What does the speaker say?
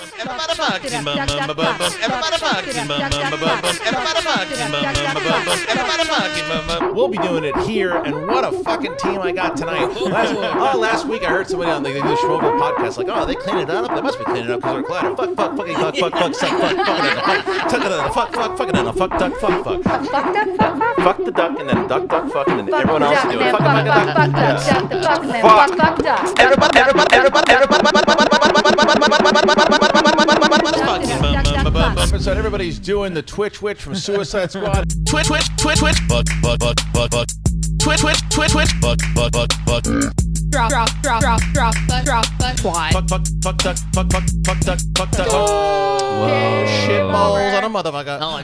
Everybody fucking bum bum bum bum. Everybody fucking bum bum bum bum. Everybody fucking bum bum bum bum. Everybody fucking bum bum. We'll be doing it here, and what a fucking team I got tonight. Last week I heard somebody on the Schmoglio podcast like, oh, they cleaned it up. They must be cleaning it up because we're colliding. Fuck fuck fucking fuck fuck fuck suck fuck fuck fuck fucking on a fuck duck fuck fuck fuck duck fuck fuck the duck and then duck duck fuck and then everyone else do it. Fuck fuck fuck duck fuck the fuck and then fuck fuck duck. So everybody's doing the Twitch Witch from Suicide Squad. Twitch Twitch Twitch Twitch Twitch Twitch Twitch Twitch drop drop drop drop drop drop why fuck fuck fuck duck fuck fuck fuck duck fuck duck. Shit balls on a motherfucker.